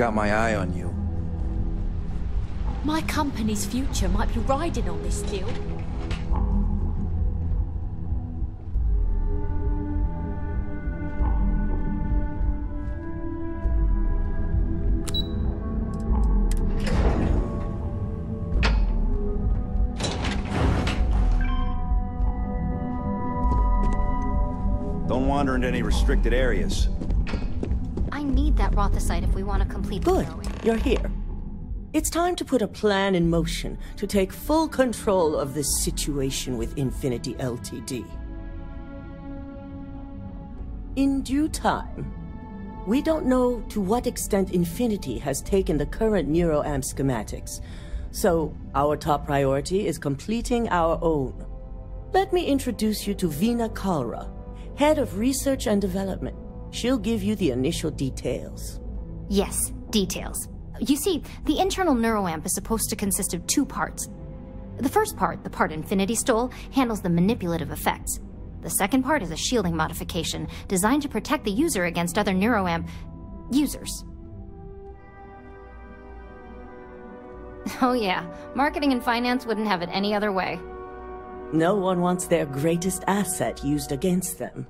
got my eye on you. My company's future might be riding on this deal. Don't wander into any restricted areas. I need that Rothicite if we want to complete the railway. Good. You're here. It's time to put a plan in motion to take full control of this situation with Infinity LTD. In due time, we don't know to what extent Infinity has taken the current NeuroAmp schematics, so our top priority is completing our own. Let me introduce you to Vina Kalra, Head of Research and Development. She'll give you the initial details. Yes, details. You see, the internal NeuroAmp is supposed to consist of two parts. The first part, the part Infinity stole, handles the manipulative effects. The second part is a shielding modification designed to protect the user against other NeuroAmp users. Oh yeah, marketing and finance wouldn't have it any other way. No one wants their greatest asset used against them.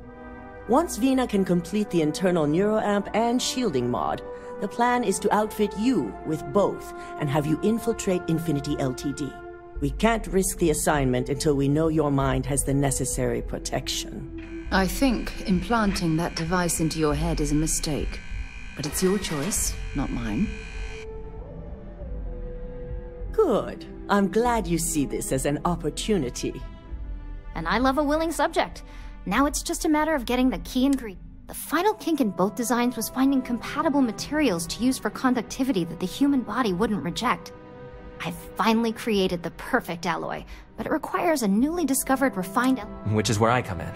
Once Vina can complete the internal NeuroAmp and shielding mod, the plan is to outfit you with both and have you infiltrate Infinity LTD. We can't risk the assignment until we know your mind has the necessary protection. I think implanting that device into your head is a mistake, but it's your choice, not mine. Good. I'm glad you see this as an opportunity. And I love a willing subject. Now it's just a matter of getting the key ingredient. The final kink in both designs was finding compatible materials to use for conductivity that the human body wouldn't reject. I've finally created the perfect alloy, but it requires a newly discovered refined alloy. Which is where I come in.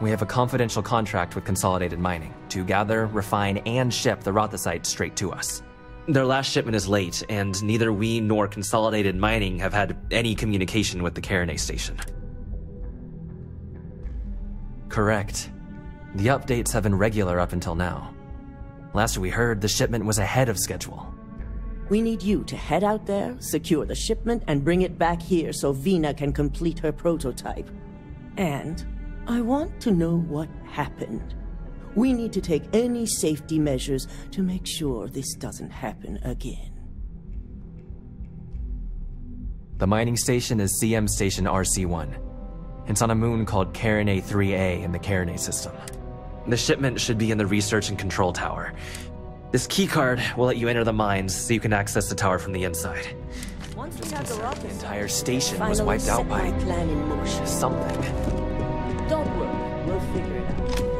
We have a confidential contract with Consolidated Mining to gather, refine, and ship the Rothicite straight to us. Their last shipment is late, and neither we nor Consolidated Mining have had any communication with the Carinae Station. Correct. The updates have been regular up until now. Last we heard, the shipment was ahead of schedule. We need you to head out there, secure the shipment, and bring it back here so Vina can complete her prototype. And I want to know what happened. We need to take any safety measures to make sure this doesn't happen again. The mining station is CM Station RC1. It's on a moon called Carinae 3A in the Carinae system. The shipment should be in the research and control tower. This keycard will let you enter the mines so you can access the tower from the inside. Once we have the entire station was wiped out by something. Don't worry, we'll figure it out.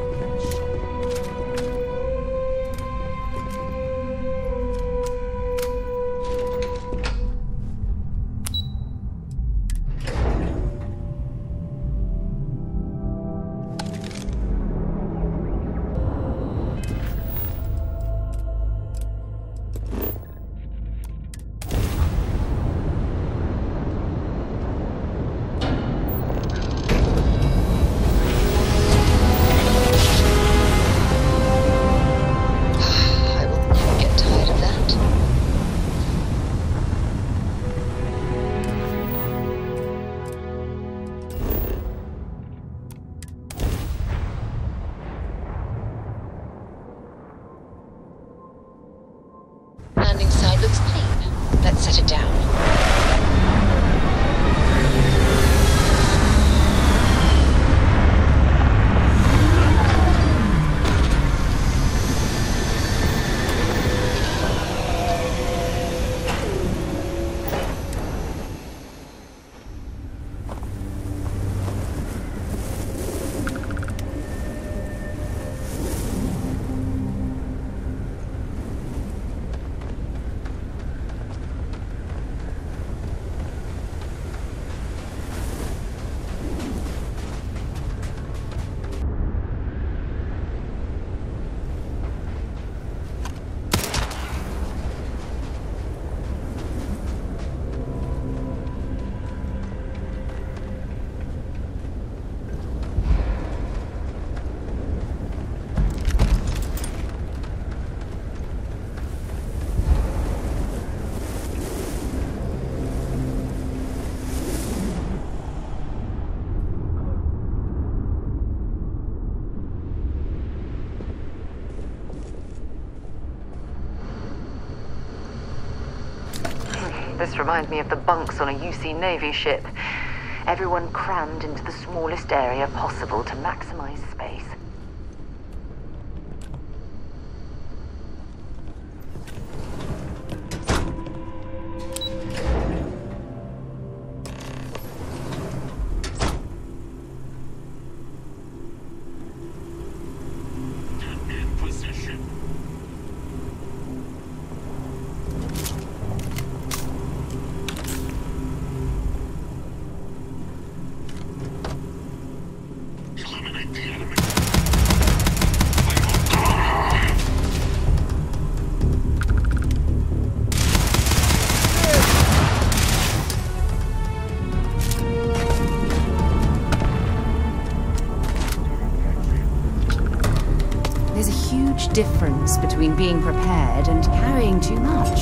This reminds me of the bunks on a UC Navy ship. Everyone crammed into the smallest area possible to maximize space. Difference between being prepared and carrying too much.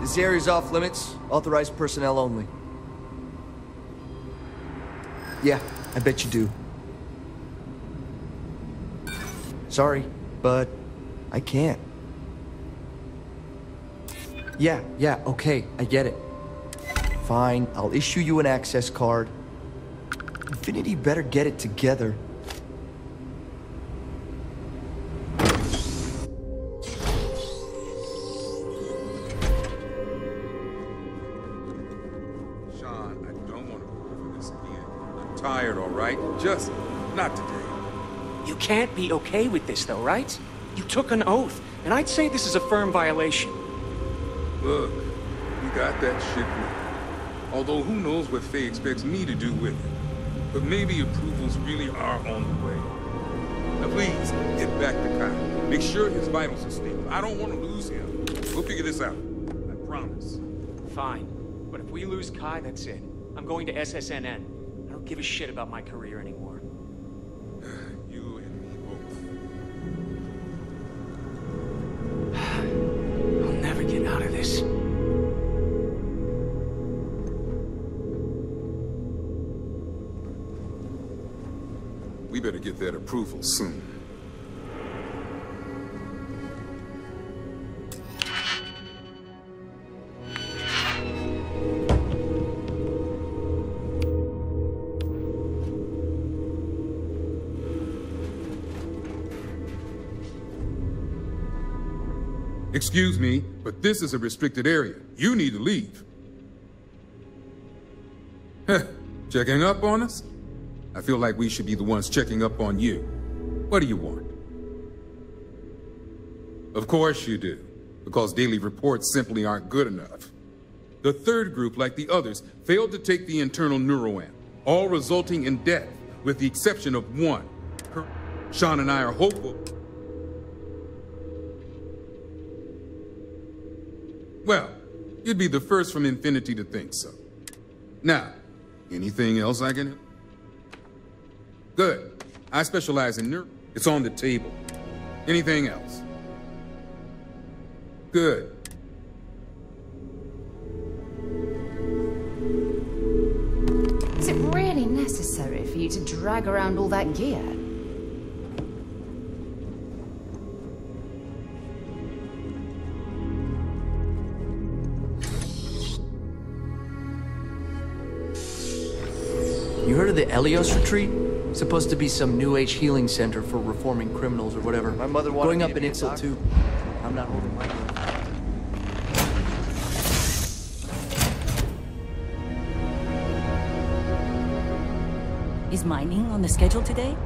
This area is off limits, authorized personnel only. Yeah, I bet you do. Sorry, but I can't. Yeah, okay, I get it. Fine, I'll issue you an access card. Infinity better get it together. Just not today. You can't be okay with this, though, right? You took an oath, and I'd say this is a firm violation. Look, you got that shit with me. Although who knows what Faye expects me to do with it. But maybe approvals really are on the way. Now please, get back to Kyle. Make sure his vitals are stable. I don't want to lose him. We'll figure this out. I promise. Fine. But if we lose Kai, that's it. I'm going to SSNN. Give a shit about my career anymore. You and me both. I'll never get out of this. We better get that approval soon. Excuse me, but this is a restricted area. You need to leave. Checking up on us? I feel like we should be the ones checking up on you. What do you want? Of course you do, because daily reports simply aren't good enough. The third group, like the others, failed to take the internal NeuroAmp, all resulting in death, with the exception of one. Sean and I are hopeful. Well, you'd be the first from Infinity to think so. Now, anything else I can help? Good. I specialize in neuro. It's on the table. Anything else? Good. Is it really necessary for you to drag around all that gear? You heard of the Elios Retreat? It's supposed to be some new age healing center for reforming criminals or whatever. My mother wanted growing up an insult too. I'm not holding my hand. Is mining on the schedule today?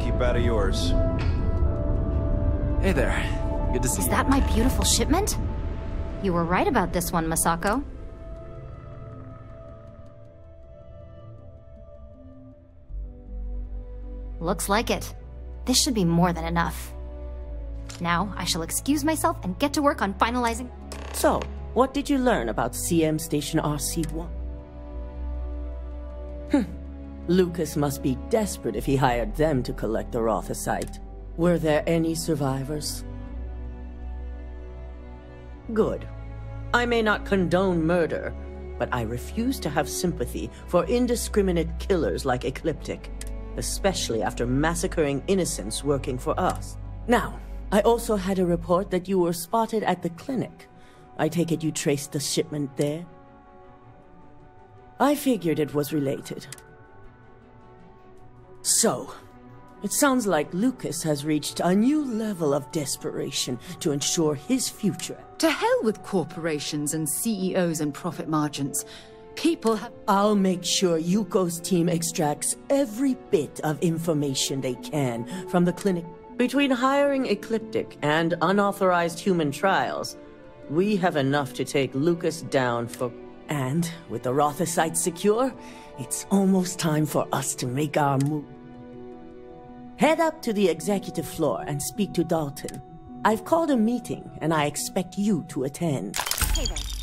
Keep out of yours. Hey there. Good to see you. Is that my beautiful shipment? You were right about this one, Masako. Looks like it. This should be more than enough. Now, I shall excuse myself and get to work on finalizing. So, what did you learn about CM Station RC1? Lucas must be desperate if he hired them to collect the Rothicite. Were there any survivors? Good. I may not condone murder, but I refuse to have sympathy for indiscriminate killers like Ecliptic, especially after massacring innocents working for us. Now, I also had a report that you were spotted at the clinic. I take it you traced the shipment there? I figured it was related. So, it sounds like Lucas has reached a new level of desperation to ensure his future. To hell with corporations and CEOs and profit margins. People have... I'll make sure Yuko's team extracts every bit of information they can from the clinic. Between hiring Ecliptic and unauthorized human trials, we have enough to take Lucas down for... And, with the Rothicite secure, it's almost time for us to make our move. Head up to the executive floor and speak to Dalton. I've called a meeting, and I expect you to attend. Hey there.